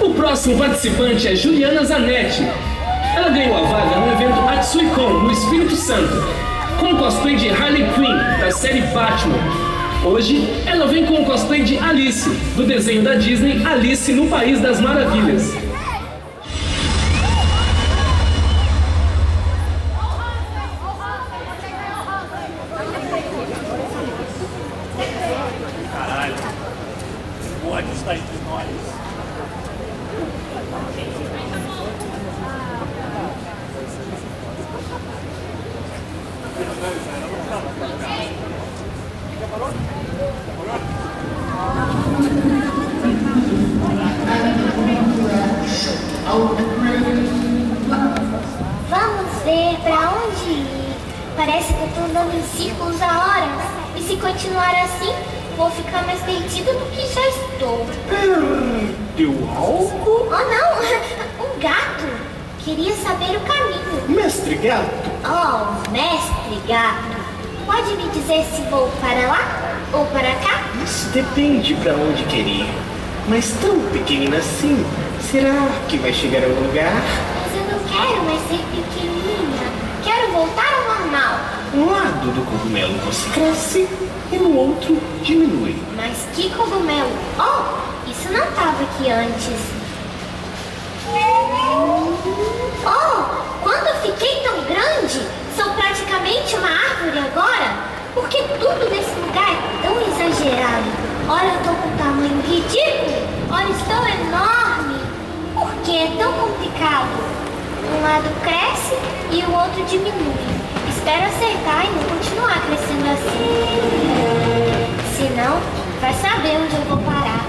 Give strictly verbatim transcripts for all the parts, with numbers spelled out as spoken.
O próximo participante é Juliana Zanetti. Ela ganhou a vaga no evento Atsuicon, no Espírito Santo, com o cosplay de Harley Quinn, da série Batman. Hoje, ela vem com o cosplay de Alice, do desenho da Disney Alice no País das Maravilhas. Caralho, o ódio está entre nós. Vamos ver para onde ir. Parece que eu estou andando em círculos há horas. E se continuar assim, vou ficar mais perdida do que já estou. Deu algo? Oh, não! Um gato! Queria saber o caminho. Mestre Gato! Oh, Mestre Gato! Pode me dizer se vou para lá ou para cá? Isso depende para onde querer. Mas tão pequenina assim, será que vai chegar a algum lugar? Mas eu não quero mais ser pequenina. Quero voltar ao normal. Um lado do cogumelo você cresce e no outro diminui. Mas que cogumelo? Oh, isso não estava aqui antes. Oh, quando eu fiquei tão grande, sou praticamente uma árvore agora. Por que tudo nesse lugar é tão exagerado? Olha, eu tô com um tamanho ridículo. Olha, estou enorme. Por que é tão complicado? Um lado cresce e o outro diminui. Espero acertar e não continuar crescendo assim. Se não, vai saber onde eu vou parar.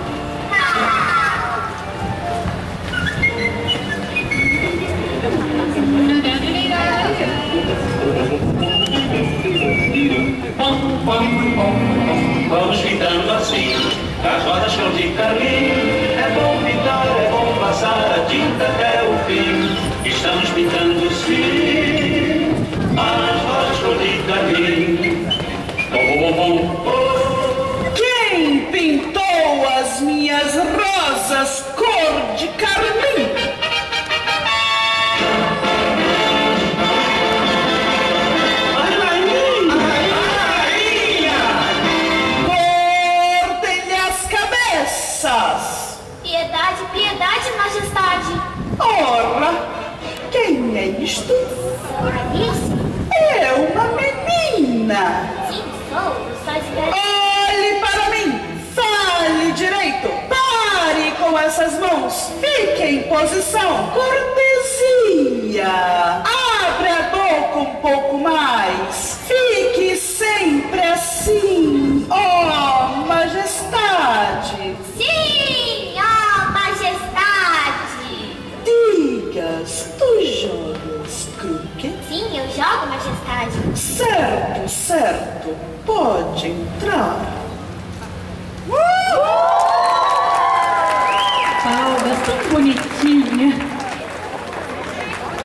Vamos gritando assim, as rodas vão de caminho. É bom pintar, é bom passar a tinta até o fim. Estamos pintando sim, as rodas vão de caminho. Quem pintou as minhas rosas cor de carmim? Piedade, piedade, majestade. Ora, quem é isto? Alice? É uma menina. Sim, sou, só espero. Olhe para mim, fale direito, pare com essas mãos, fique em posição, cortesia. Abre a boca um pouco mais, fique sempre assim, ó majestade. Joga, majestade. Certo, certo. Pode entrar. Paula, tão bonitinha.